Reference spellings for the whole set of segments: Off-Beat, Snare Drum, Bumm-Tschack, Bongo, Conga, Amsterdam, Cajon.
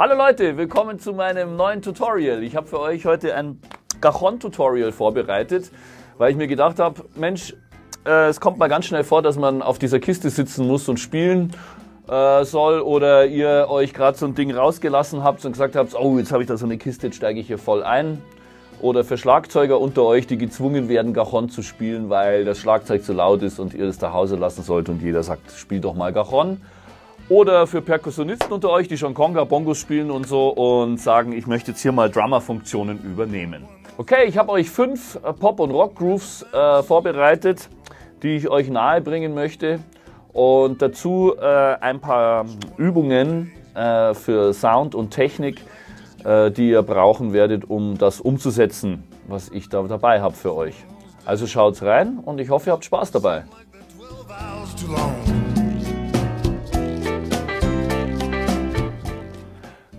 Hallo Leute, willkommen zu meinem neuen Tutorial. Ich habe für euch heute ein Cajon-Tutorial vorbereitet, weil ich mir gedacht habe, Mensch, es kommt mal ganz schnell vor, dass man auf dieser Kiste sitzen muss und spielen soll oder ihr euch gerade so ein Ding rausgelassen habt und gesagt habt, oh, jetzt habe ich da so eine Kiste, jetzt steige ich hier voll ein. Oder für Schlagzeuger unter euch, die gezwungen werden, Cajon zu spielen, weil das Schlagzeug zu laut ist und ihr das zu Hause lassen sollt und jeder sagt, spiel doch mal Cajon. Oder für Perkussionisten unter euch, die schon Conga, Bongos spielen und so und sagen, ich möchte jetzt hier mal Drummer-Funktionen übernehmen. Okay, ich habe euch 5 Pop- und Rock-Grooves vorbereitet, die ich euch nahe bringen möchte. Und dazu ein paar Übungen für Sound und Technik, die ihr brauchen werdet, um das umzusetzen, was ich da dabei habe für euch. Also schaut's rein und ich hoffe, ihr habt Spaß dabei.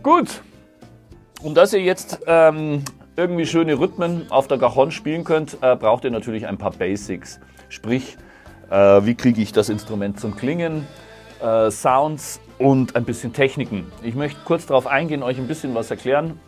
Gut, um dass ihr jetzt irgendwie schöne Rhythmen auf der Cajon spielen könnt, braucht ihr natürlich ein paar Basics. Sprich, wie kriege ich das Instrument zum Klingen, Sounds und ein bisschen Techniken. Ich möchte kurz darauf eingehen, euch ein bisschen was erklären,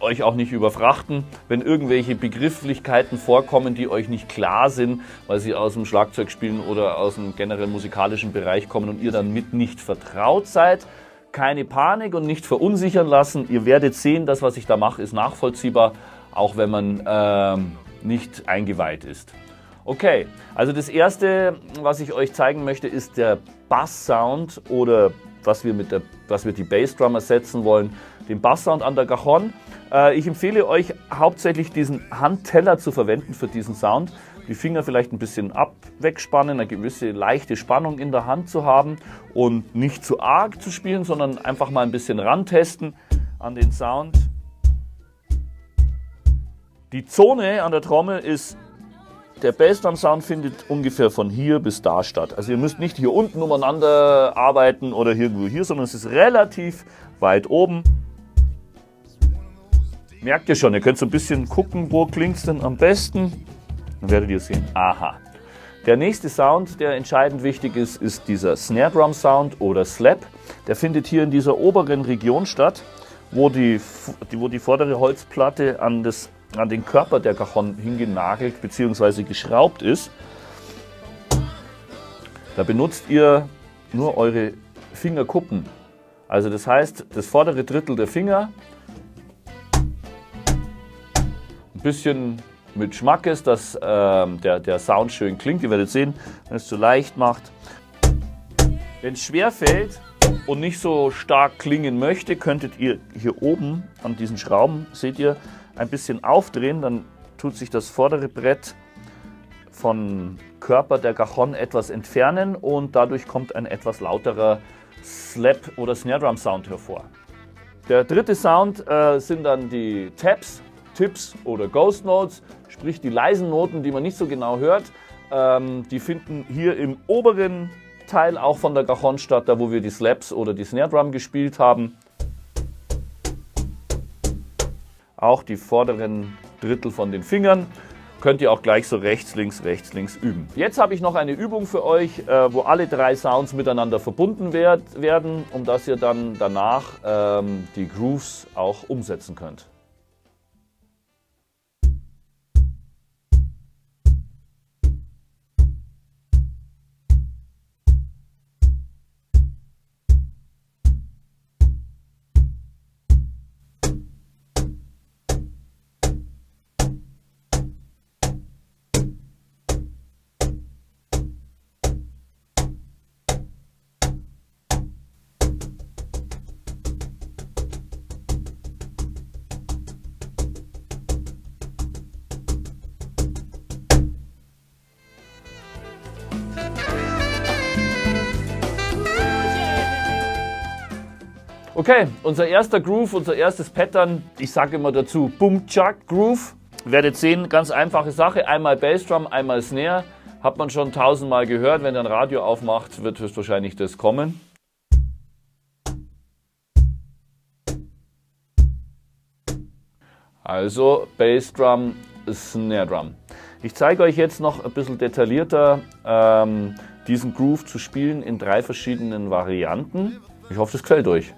euch auch nicht überfrachten, wenn irgendwelche Begrifflichkeiten vorkommen, die euch nicht klar sind, weil sie aus dem Schlagzeugspielen oder aus dem generell musikalischen Bereich kommen und ihr dann mit nicht vertraut seid. Keine Panik und nicht verunsichern lassen. Ihr werdet sehen, das, was ich da mache, ist nachvollziehbar, auch wenn man nicht eingeweiht ist. Okay, also das Erste, was ich euch zeigen möchte, ist der Bass-Sound oder was wir die Bassdrum ersetzen wollen, den Bass-Sound an der Cajon. Ich empfehle euch hauptsächlich diesen Handteller zu verwenden für diesen Sound. Die Finger vielleicht ein bisschen wegspannen, eine gewisse leichte Spannung in der Hand zu haben und nicht zu arg zu spielen, sondern einfach mal ein bisschen rantesten an den Sound. Die Zone an der Trommel ist, der Bassdrum-Sound findet ungefähr von hier bis da statt. Also ihr müsst nicht hier unten umeinander arbeiten oder irgendwo hier, sondern es ist relativ weit oben. Merkt ihr schon, ihr könnt so ein bisschen gucken, wo klingt es denn am besten. Dann werdet ihr sehen, aha. Der nächste Sound, der entscheidend wichtig ist, ist dieser Snare Drum Sound oder Slap. Der findet hier in dieser oberen Region statt, wo die vordere Holzplatte an den Körper der Cajon hingenagelt bzw. geschraubt ist. Da benutzt ihr nur eure Fingerkuppen. Also das heißt, das vordere Drittel der Finger, ein bisschen mit Schmackes, dass der Sound schön klingt. Ihr werdet sehen, wenn es zu leicht macht. Wenn es schwer fällt und nicht so stark klingen möchte, könntet ihr hier oben an diesen Schrauben, seht ihr, ein bisschen aufdrehen. Dann tut sich das vordere Brett vom Körper der Cajon etwas entfernen und dadurch kommt ein etwas lauterer Slap- oder Snare-Drum-Sound hervor. Der dritte Sound sind dann die Taps. Tips oder Ghost Notes, sprich die leisen Noten, die man nicht so genau hört, die finden hier im oberen Teil auch von der Cajon statt, da wo wir die Slaps oder die Snare Drum gespielt haben. Auch die vorderen Drittel von den Fingern könnt ihr auch gleich so rechts, links üben. Jetzt habe ich noch eine Übung für euch, wo alle 3 Sounds miteinander verbunden werden, um dass ihr dann danach die Grooves auch umsetzen könnt. Okay, unser erster Groove, unser erstes Pattern, ich sage immer dazu Boom-Chuck-Groove. Werdet sehen, ganz einfache Sache, einmal Bassdrum, einmal Snare. Hat man schon 1000-mal gehört, wenn ihr ein Radio aufmacht, wird höchstwahrscheinlich das kommen. Also Bassdrum, Snare Drum. Ich zeige euch jetzt noch ein bisschen detaillierter diesen Groove zu spielen in 3 verschiedenen Varianten. Ich hoffe, das gefällt euch.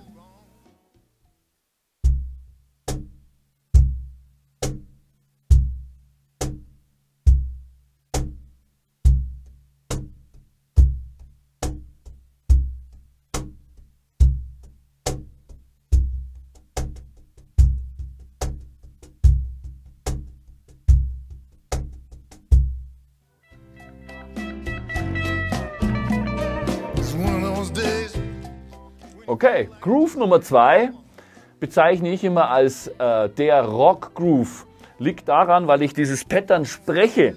Okay, Groove Nummer 2 bezeichne ich immer als der Rock-Groove. Liegt daran, weil ich dieses Pattern spreche.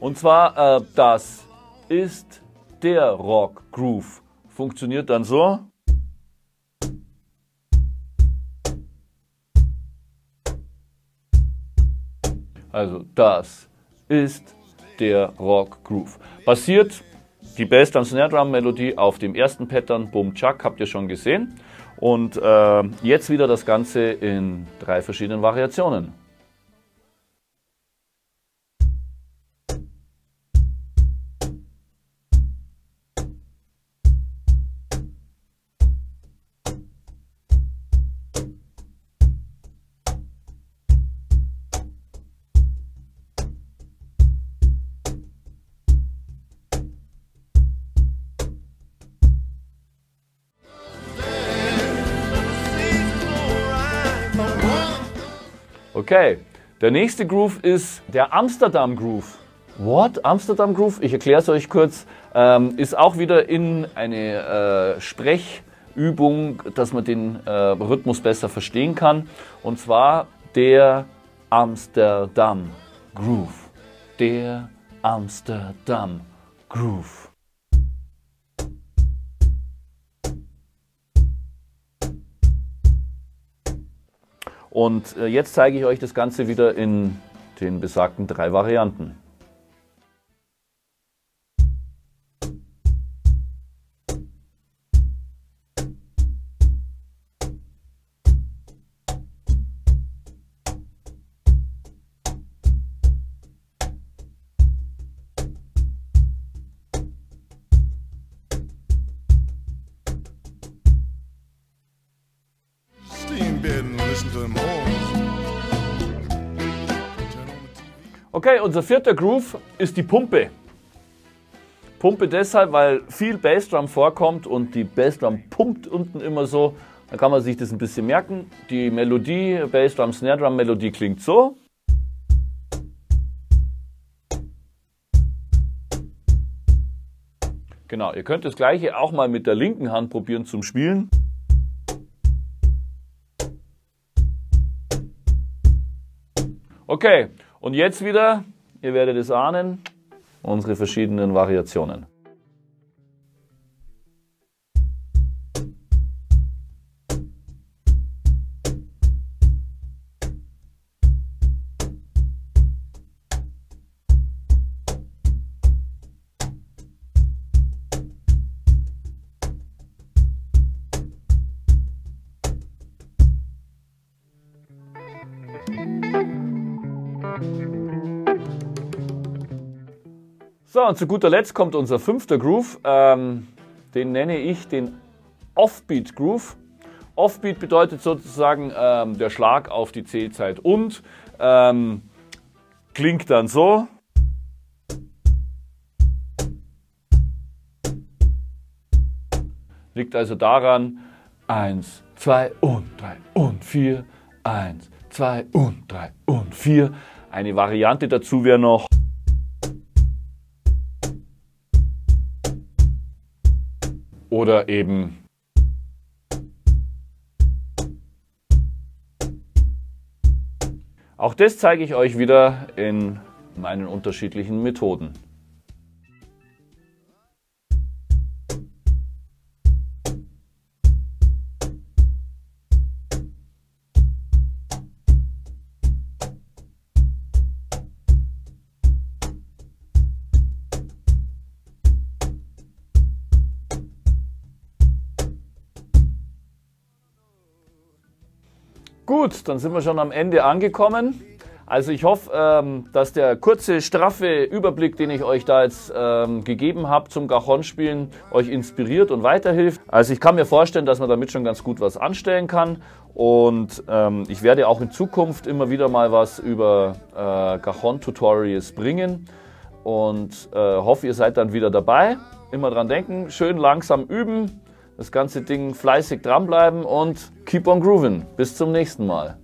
Und zwar, das ist der Rock-Groove. Funktioniert dann so. Also, das ist der Rock-Groove. Basiert die Bass- und Snare-Drum-Melodie auf dem ersten Pattern, Boom Chuck, habt ihr schon gesehen. Und jetzt wieder das Ganze in 3 verschiedenen Variationen. Okay, der nächste Groove ist der Amsterdam Groove. What? Amsterdam Groove? Ich erkläre es euch kurz. Ist auch wieder in eine Sprechübung, dass man den Rhythmus besser verstehen kann. Und zwar der Amsterdam Groove. Der Amsterdam Groove. Und jetzt zeige ich euch das Ganze wieder in den besagten 3 Varianten. Okay, unser 4. Groove ist die Pumpe. Pumpe deshalb, weil viel Bassdrum vorkommt und die Bassdrum pumpt unten immer so. Dann kann man sich das ein bisschen merken. Die Melodie, Bassdrum, Snaredrum Melodie klingt so. Genau, ihr könnt das Gleiche auch mal mit der linken Hand probieren zum Spielen. Okay, und jetzt wieder, ihr werdet es ahnen, unsere verschiedenen Variationen. So, und zu guter Letzt kommt unser 5. Groove, den nenne ich den Offbeat Groove. Offbeat bedeutet sozusagen der Schlag auf die Zählzeit und klingt dann so. Liegt also daran, 1, 2 und 3 und 4, 1, 2 und 3 und 4. Eine Variante dazu wäre noch. Oder eben. Auch das zeige ich euch wieder in meinen unterschiedlichen Methoden. Gut, dann sind wir schon am Ende angekommen. Also ich hoffe, dass der kurze, straffe Überblick, den ich euch da jetzt gegeben habe zum Cajon-Spielen, euch inspiriert und weiterhilft. Also ich kann mir vorstellen, dass man damit schon ganz gut was anstellen kann. Und ich werde auch in Zukunft immer wieder mal was über Cajon-Tutorials bringen. Und hoffe, ihr seid dann wieder dabei. Immer dran denken, schön langsam üben. Das ganze Ding fleißig dranbleiben und keep on grooving. Bis zum nächsten Mal.